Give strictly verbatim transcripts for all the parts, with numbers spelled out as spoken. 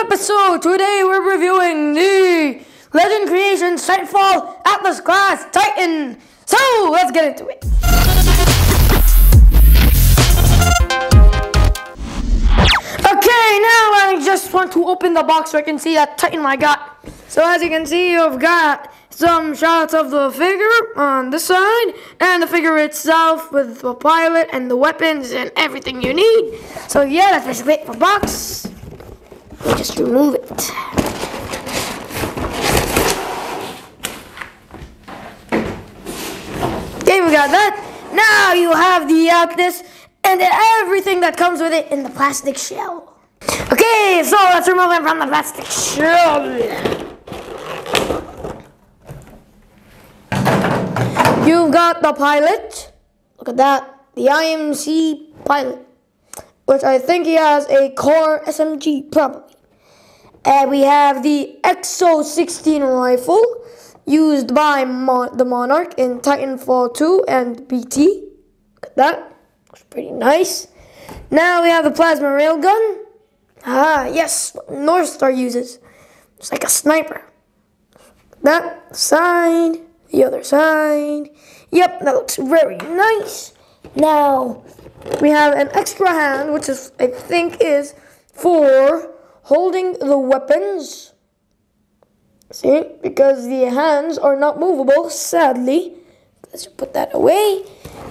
new episode. Today we're reviewing the Legend Creations Sightfall Atlas class Titan. So let's get into it. Okay, now I just want to open the box so I can see that Titan I got. So as you can see, you've got some shots of the figure on this side and the figure itself with the pilot and the weapons and everything you need. So yeah, that's basically it for the box. We'll just remove it. Okay, we got that. Now you have the Atlas and everything that comes with it in the plastic shell. Okay, so let's remove it from the plastic shell. You've got the pilot. Look at that. The I M C pilot, which I think he has a core S M G, probably. And we have the X O sixteen rifle, used by Mon the Monarch in Titanfall two and B T. Look at that, looks pretty nice. Now we have the plasma railgun. Ah, yes, what Northstar uses. It's like a sniper. That side, the other side. Yep, that looks very nice. Now, we have an extra hand, which is, I think is for holding the weapons. See, because the hands are not movable, sadly. Let's put that away.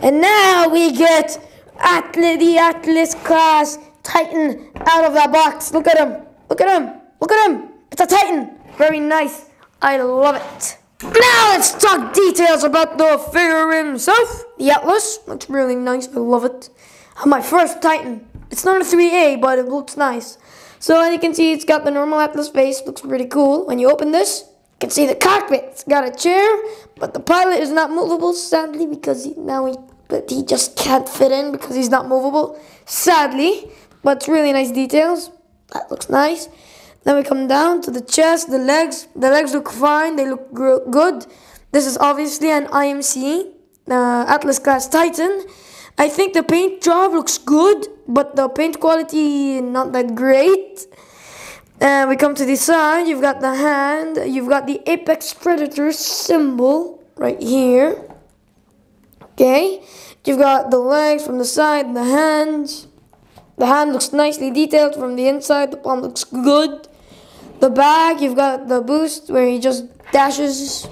And now we get Atlas, the Atlas class Titan out of the box. Look at him, look at him, look at him. It's a Titan, very nice. I love it. Now let's talk details about the figure himself. The Atlas looks really nice, I love it. My first Titan. It's not a three A, but it looks nice. So as you can see, it's got the normal Atlas face, looks pretty cool. When you open this, you can see the cockpit. It's got a chair, but the pilot is not movable, sadly, because he, now he, but he just can't fit in because he's not movable, sadly. But it's really nice details, that looks nice. Then we come down to the chest, the legs. The legs look fine, they look good. This is obviously an I M C, uh, Atlas class Titan. I think the paint job looks good, but the paint quality not that great. And uh, we come to the side, you've got the hand, you've got the Apex Predators symbol right here. Okay, you've got the legs from the side, the hands. The hand looks nicely detailed from the inside, the palm looks good. The back, you've got the boost where he just dashes,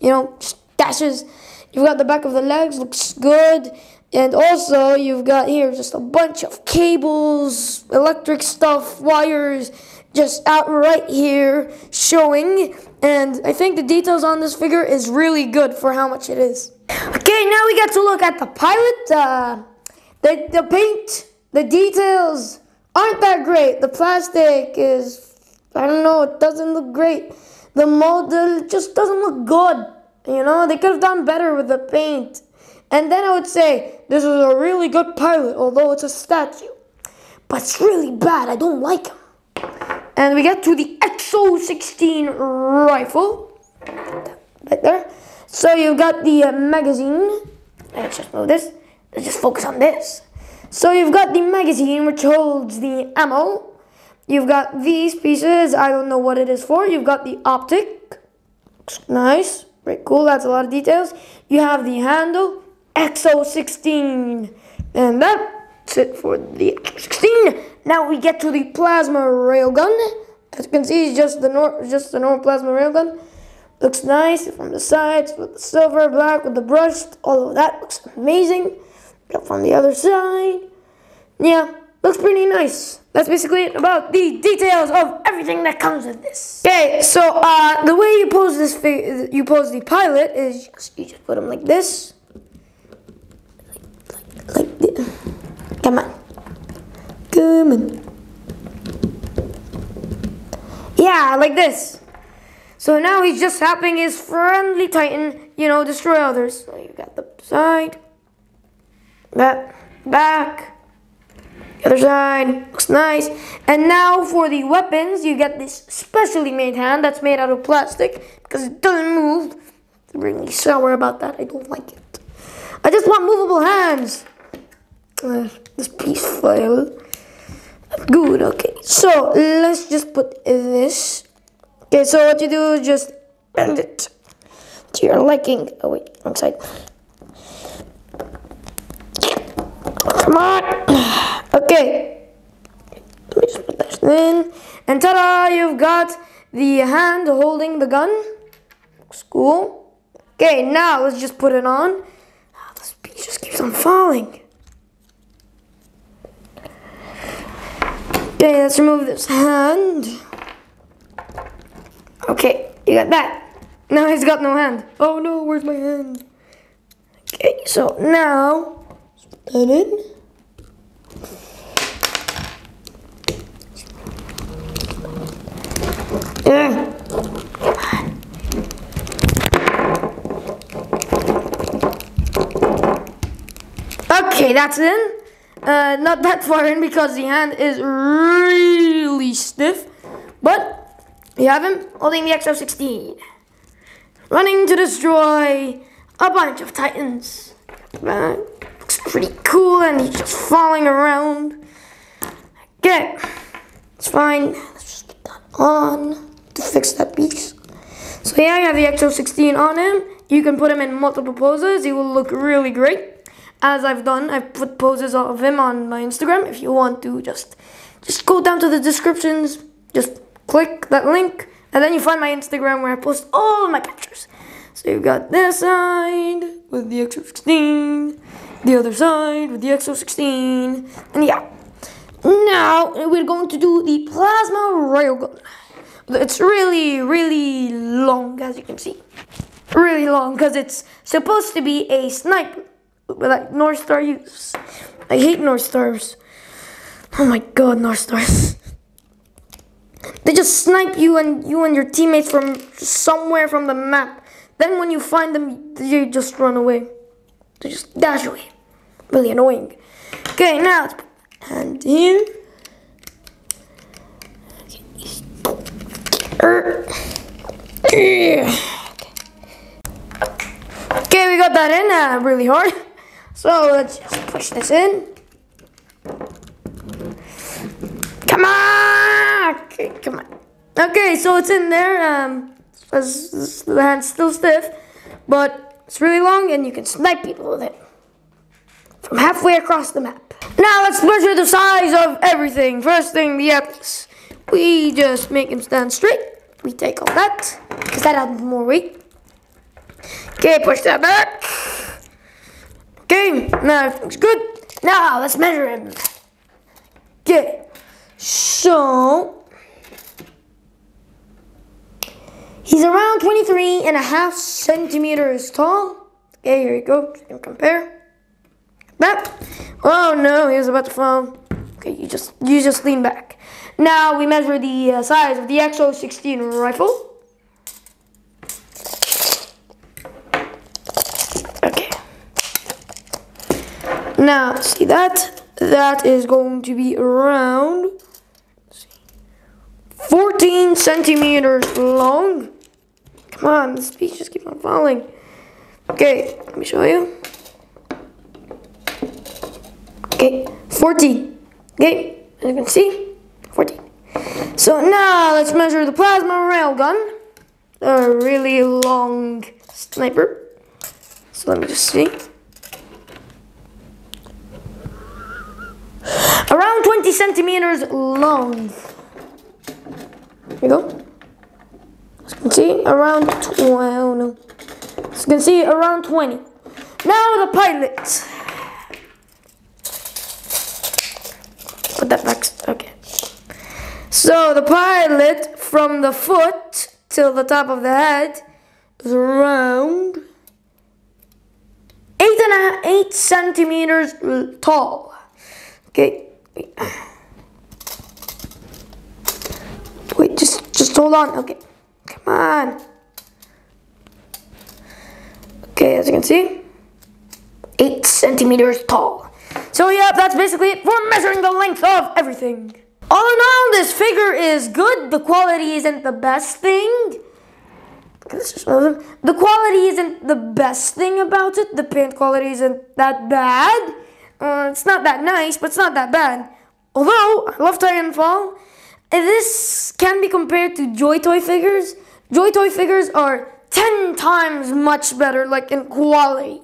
you know, just dashes. You've got the back of the legs, looks good. And also, you've got here just a bunch of cables, electric stuff, wires, just out right here showing. And I think the details on this figure is really good for how much it is. Okay, now we get to look at the pilot. Uh, the, the paint, the details aren't that great. The plastic is, I don't know, it doesn't look great. The model just doesn't look good, you know? They could have done better with the paint. And then I would say, this is a really good pilot, although it's a statue. But it's really bad, I don't like him. And we get to the X O sixteen rifle. Right there. So you've got the uh, magazine. Let's just move this. Let's just focus on this. So you've got the magazine, which holds the ammo. You've got these pieces, I don't know what it is for. You've got the optic. Looks nice, very cool, that's a lot of details. You have the handle, X O sixteen. And that's it for the X O sixteen. Now we get to the plasma railgun. As you can see, it's just the, nor just the normal plasma railgun. Looks nice from the sides with the silver, black, with the brushed, all of that looks amazing. From the other side, yeah, looks pretty nice. That's basically it about the details of everything that comes with this. Okay, so uh, the way you pose this, you pose the pilot is just, you just put him like this, like, like, like this. Come on, come on. Yeah, like this. So now he's just helping his friendly Titan, you know, destroy others. So you got the side. That back, the other side, looks nice. And now for the weapons, you get this specially made hand that's made out of plastic because it doesn't move. I'm really sour about that, I don't like it. I just want movable hands. Uh, this piece file. Good, okay. So let's just put this. Okay, so what you do is just bend it to your liking. Oh wait, I'm sorry. Come on. Okay. Let me just put this in. And ta-da, you've got the hand holding the gun. Looks cool. Okay, now let's just put it on. Oh, this piece just keeps on falling. Okay, let's remove this hand. Okay, you got that. Now he's got no hand. Oh no, where's my hand? Okay, so now, put that in. Yeah. Okay, that's in. Uh, not that far in because the hand is really stiff, but you have him holding the X O sixteen, running to destroy a bunch of Titans. Uh, looks pretty cool, and he's just falling around. Okay, it's fine. Let's just put that on to fix that piece. So yeah, you have the X O sixteen on him. You can put him in multiple poses. He will look really great. As I've done, I've put poses of him on my Instagram. If you want to, just just go down to the descriptions, just click that link, and then you find my Instagram where I post all of my pictures. So you've got this side with the X O sixteen, the other side with the X O sixteen, and yeah. Now, we're going to do the plasma railgun. It's really, really long, as you can see. Really long, because it's supposed to be a sniper. Like Northstar use. I hate Northstars. Oh my god, Northstars. They just snipe you and you and your teammates from somewhere from the map. Then when you find them, they just run away. They just dash away. Really annoying. Okay, now and here. Okay, we got that in uh, really hard. So let's just push this in. Come on! Okay, come on. Okay, so it's in there. Um, it's, it's, the hand's still stiff, but it's really long and you can snipe people with it from halfway across the map. Now let's measure the size of everything. First thing, the Atlas. We just make him stand straight. We take all that, because that adds more weight. Okay, push that back. Okay, now everything's good. Now let's measure him. Okay, so he's around twenty-three and a half centimeters tall. Okay, here you go. You can compare. That. Oh no, he was about to fall. Okay, you just you just lean back. Now we measure the uh, size of the X O sixteen rifle. Now, see that? That is going to be around fourteen centimeters long. Come on, this piece just keeps on falling. Okay, let me show you. Okay, fourteen. Okay, as you can see, fourteen. So now let's measure the plasma railgun. A really long sniper. So let me just see. Around twenty centimeters long. Here we go. As you can see, around twelve. No. As you can see, around twenty. Now the pilot. Put that back. Okay. So the pilot from the foot till the top of the head is around eight and a half, eight centimeters tall. Okay. Wait, just just hold on. Okay. Come on. Okay, as you can see, eight centimeters tall. So yeah, that's basically it for measuring the length of everything. All in all, this figure is good. The quality isn't the best thing. The quality isn't the best thing about it. The paint quality isn't that bad. Uh, it's not that nice, but it's not that bad. Although I love Titanfall, this can be compared to Joy Toy figures. Joy Toy figures are ten times much better, like in quality,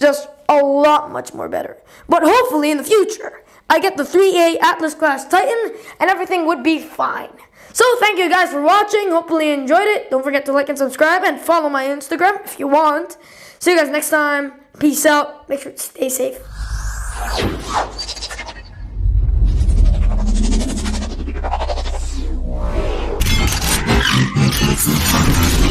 just a lot much more better. But hopefully in the future, I get the three A Atlas class Titan and everything would be fine. So thank you guys for watching. Hopefully you enjoyed it. Don't forget to like and subscribe and follow my Instagram if you want. See you guys next time. Peace out. Make sure to stay safe. We'll be right back.